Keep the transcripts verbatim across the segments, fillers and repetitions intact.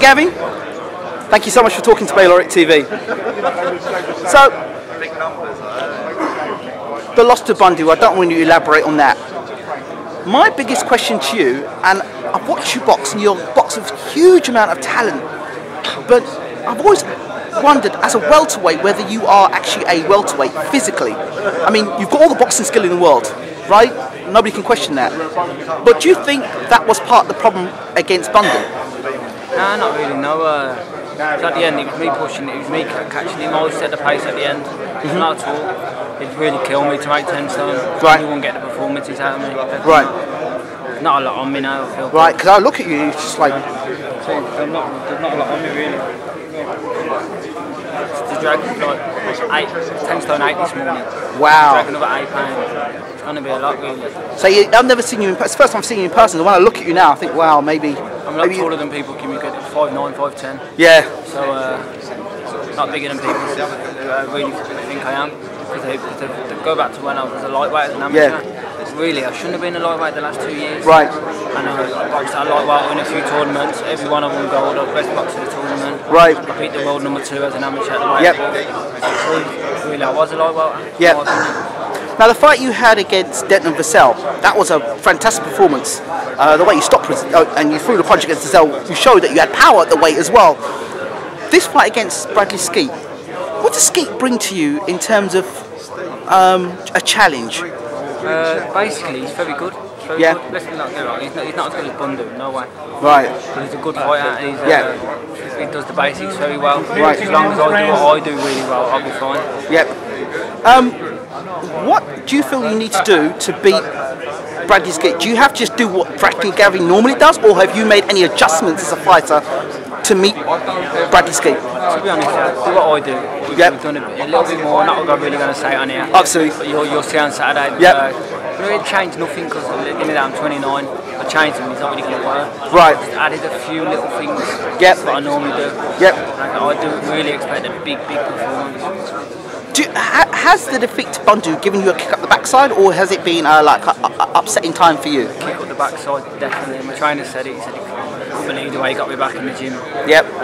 Frankie Gavin, thank you so much for talking to Bayloric T V. So, the loss to Bundu, I don't want you to elaborate on that. My biggest question to you, and I've watched you box, and you're a boxer with a huge amount of talent, but I've always wondered, as a welterweight, whether you are actually a welterweight physically. I mean, you've got all the boxing skill in the world, right? Nobody can question that. But do you think that was part of the problem against Bundu? Nah, not really, no. Uh, at the end, it was me pushing, it was me catching him. I always set the pace at the end. It was mm-hmm. not at all. It'd really kill me to make ten stone. Right. You wouldn't get the performances out of me. Right. Not a lot on me now, I feel. Right, because I look at you, it's just like... There's not, not a lot on me, really. The drag was like ten stone eight this morning. Wow. Drag another eight pounds. It's going to be a lot, really. So you, I've never seen you in person. It's the first time I've seen you in person. When I look at you now, I think, wow, maybe... I'm not taller than people can be good at five nine, five ten. Yeah. So, uh, not bigger than people uh, really think I am. Because they, they, they go back to when I was a lightweight as an amateur. Yeah. Really, I shouldn't have been a lightweight the last two years. Right. And I boxed a lightweight in a few tournaments. Every one of them gold. I was best boxer in the tournament. Right. I beat the world number two as an amateur at the lightweight. Yep. Really, I was a lightweight. Yeah. Now the fight you had against Denton Vassell, that was a fantastic performance. Uh, the way you stopped was, uh, and you threw the punch against Vassell, you showed that you had power at the weight as well. This fight against Bradley Skeete, what does Skeete bring to you in terms of um, a challenge? Uh, basically, he's very good. Very yeah. good. Let's not get wrong, he's not, he's not as good as Bundu, no way. Right. But he's a good fighter. He's, uh, yeah. He does the basics very well. Right. As long as I do what I do really well, I'll be fine. Yep. Um, What do you feel you need to do to beat Bradley Skeete? Do you have to just do what Bradley Gavin normally does, or have you made any adjustments as a fighter to meet Bradley Skeete? To be honest, yeah, do what I do. We've, yep. we've done a, a little bit more, not what I'm really going to say on here. Absolutely. But you'll, you'll see on Saturday. Yep. Uh, really changed nothing because I'm twenty-nine. I changed him, he's not really going to work. Right. Just added a few little things yep. that I normally do. Yep. Like, I do really expect a big, big performance. Do you, ha has the defeat to Bundu given you a kick up the backside, or has it been uh, like a, a, a upsetting time for you? Kick up the backside, definitely. My trainer said it. He said it couldn't either way. He got me back in the gym. Yep. Uh,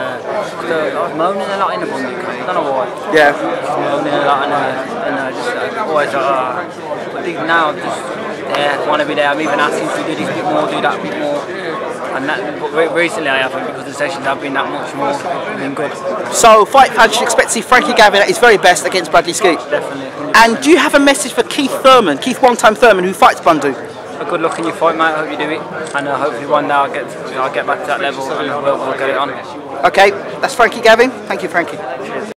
so I was moaning a lot in the Bundu. I don't know why. Yeah. Just moaning a lot and uh, and uh, just uh, always like, uh, I think now I'm just there, want to be there. I'm even asking to do this bit more, do that bit more. And that, but recently I haven't, because the sessions have been that much more than good. So fight fans should expect to see Frankie Gavin at his very best against Bradley Skeete. Definitely. one hundred percent. And do you have a message for Keith Thurman, Keith one-time Thurman, who fights Bundu? A good luck in your fight, mate. I hope you do it. And uh, hopefully one day I'll get, I'll get back to that level and we'll, we'll get it on. Okay, that's Frankie Gavin. Thank you, Frankie. Cheers.